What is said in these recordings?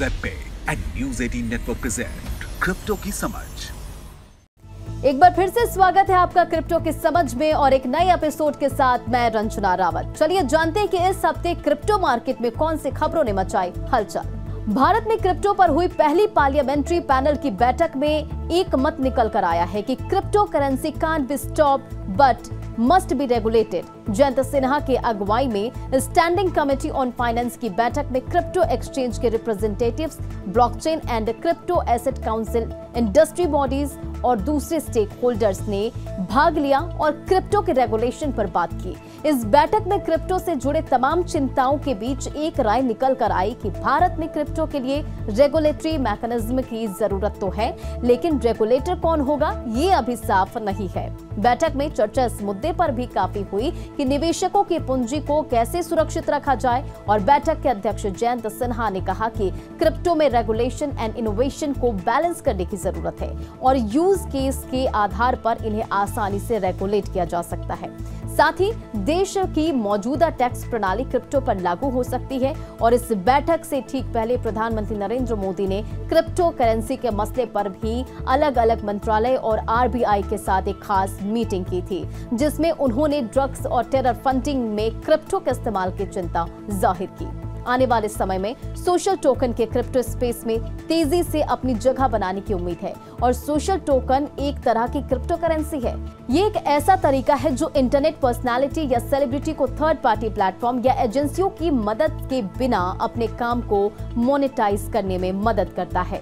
ZebPay and News18 Network present crypto की समझ। एक बार फिर से स्वागत है आपका क्रिप्टो की समझ में और एक नए एपिसोड के साथ मैं रंजना रावत। चलिए जानते हैं कि इस हफ्ते क्रिप्टो मार्केट में कौन सी खबरों ने मचाई हलचल। भारत में क्रिप्टो पर हुई पहली पार्लियामेंट्री पैनल की बैठक में एक मत निकल कर आया है कि crypto currency can't be stopped but must be regulated. Jayant Sinha के अगुवाई में स्टैंडिंग कमेटी ऑन फाइनेंस की बैठक में क्रिप्टो एक्सचेंज के representatives, blockchain and crypto asset council, industry bodies और दूसरे स्टेक होल्डर्स ने भाग लिया और क्रिप्टो के रेगुलेशन पर बात की। इस बैठक में क्रिप्टो से जुड़े तमाम चिंताओं के बीच एक राय निकल कर आई कि भारत में क्रिप्टो के लिए रेगुलेटरी मैकेनिज्म की जरूरत तो है, लेकिन रेगुलेटर कौन होगा ये अभी साफ नहीं है। बैठक में चर्चा इस मुद्दे पर भी काफी हुई कि निवेशकों की पूंजी को कैसे सुरक्षित रखा जाए और बैठक के अध्यक्ष जयंत सिन्हा ने कहा कि क्रिप्टो में रेगुलेशन एंड इनोवेशन को बैलेंस करने की जरूरत है और यूज केस के आधार पर इन्हें आसानी से रेगुलेट किया जा सकता है। साथ ही देश की मौजूदा टैक्स प्रणाली क्रिप्टो पर लागू हो सकती है और इस बैठक से ठीक पहले प्रधानमंत्री नरेंद्र मोदी ने क्रिप्टो करेंसी के मसले पर भी अलग अलग मंत्रालय और आरबीआई के साथ एक खास मीटिंग की थी, जिसमें उन्होंने ड्रग्स और टेरर फंडिंग में क्रिप्टो के इस्तेमाल की चिंता जाहिर की। आने वाले समय में सोशल टोकन के क्रिप्टो स्पेस में तेजी से अपनी जगह बनाने की उम्मीद है और सोशल टोकन एक तरह की क्रिप्टो करेंसी है। ये एक ऐसा तरीका है जो इंटरनेट पर्सनालिटी या सेलिब्रिटी को थर्ड पार्टी प्लेटफॉर्म या एजेंसियों की मदद के बिना अपने काम को मोनेटाइज करने में मदद करता है।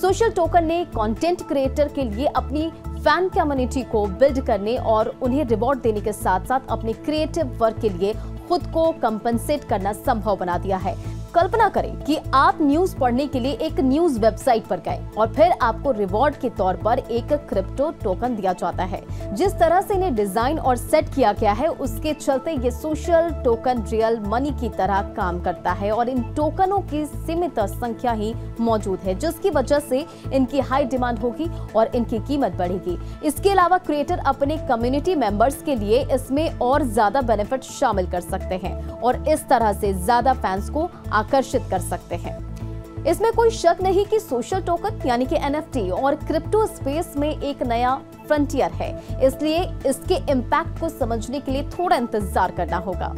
सोशल टोकन ने कंटेंट क्रिएटर के लिए अपनी फैन कम्युनिटी को बिल्ड करने और उन्हें रिवॉर्ड देने के साथ साथ अपने क्रिएटिव वर्क के लिए खुद को कंपनसेट करना संभव बना दिया है। कल्पना करें कि आप न्यूज पढ़ने के लिए एक न्यूज वेबसाइट पर गए और फिर आपको रिवॉर्ड के तौर पर एक क्रिप्टो टोकन दिया जाता है। जिस तरह से इन्हें डिजाइन और सेट किया गया है उसके चलते ये सोशल टोकन रियल मनी की तरह काम करता है और इन टोकनों की सीमित संख्या ही मौजूद है, जिसकी वजह से इनकी हाई डिमांड होगी और इनकी कीमत बढ़ेगी। इसके अलावा क्रिएटर अपने कम्युनिटी मेंबर्स के लिए इसमें और ज्यादा बेनिफिट शामिल कर सकते हैं और इस तरह से ज्यादा फैंस को आकर्षित कर सकते हैं। इसमें कोई शक नहीं कि सोशल टोकन यानी कि NFT और क्रिप्टो स्पेस में एक नया फ्रंटियर है, इसलिए इसके इम्पैक्ट को समझने के लिए थोड़ा इंतजार करना होगा।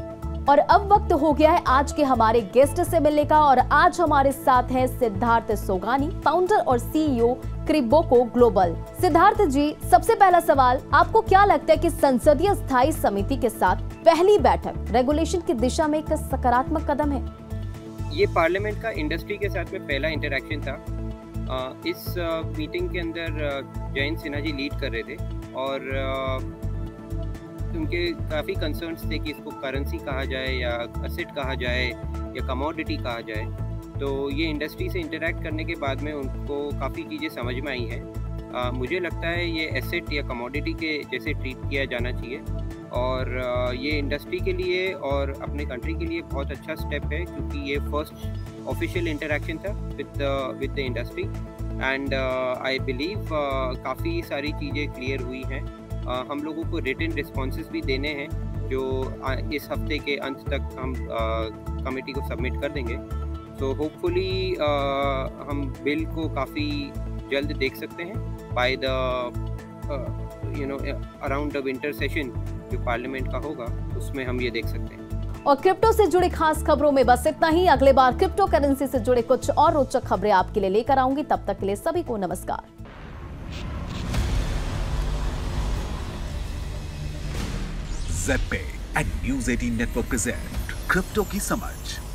और अब वक्त हो गया है आज के हमारे गेस्ट से मिलने का और आज हमारे साथ हैं सिद्धार्थ सोगानी, फाउंडर और CEO क्रिबो को ग्लोबल। सिद्धार्थ जी, सबसे पहला सवाल, आपको क्या लगता है कि संसदीय स्थायी समिति के साथ पहली बैठक रेगुलेशन की दिशा में एक सकारात्मक कदम है? ये पार्लियामेंट का इंडस्ट्री के साथ में पहला इंटरेक्शन था। इस मीटिंग के अंदर जयंत सिन्हा जी लीड कर रहे थे और उनके काफ़ी कंसर्न्स थे कि इसको करेंसी कहा जाए या असेट कहा जाए या कमोडिटी कहा जाए। तो ये इंडस्ट्री से इंटरेक्ट करने के बाद में उनको काफ़ी चीज़ें समझ में आई हैं। मुझे लगता है ये एसेट या कमोडिटी के जैसे ट्रीट किया जाना चाहिए और ये इंडस्ट्री के लिए और अपने कंट्री के लिए बहुत अच्छा स्टेप है, क्योंकि ये फर्स्ट ऑफिशियल इंटरेक्शन था with the industry and I believe काफ़ी सारी चीज़ें क्लियर हुई हैं। हम लोगों को रिटन रिस्पॉन्सेस भी देने हैं जो इस हफ्ते के अंत तक हम कमेटी को सबमिट कर देंगे। तो होपफुली हम बिल को काफ़ी जल्द देख सकते हैं by the around the winter session जो पार्लियामेंट का होगा उसमें हम ये देख सकते हैं। और क्रिप्टो से जुड़ी खास खबरों में बस इतना ही। अगले बार क्रिप्टो करेंसी से जुड़े कुछ और रोचक खबरें आपके लिए लेकर आऊंगी। तब तक के लिए सभी को नमस्कार। ZebPay and News18 Network present crypto की समझ।